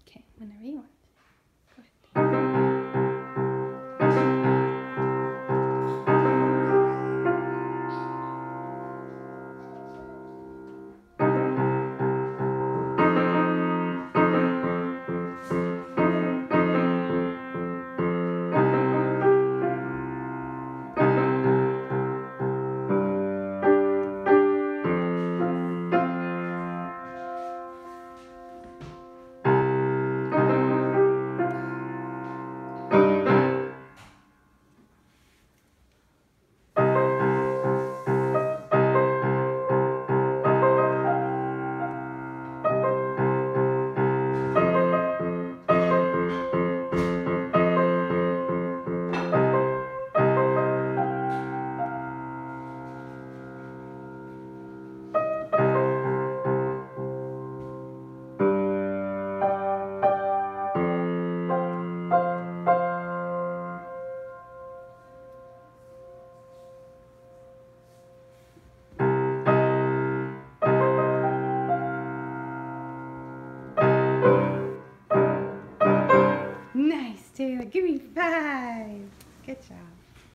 Okay, whenever you want. Go ahead. Nice, Taylor. Give me 5. Good job.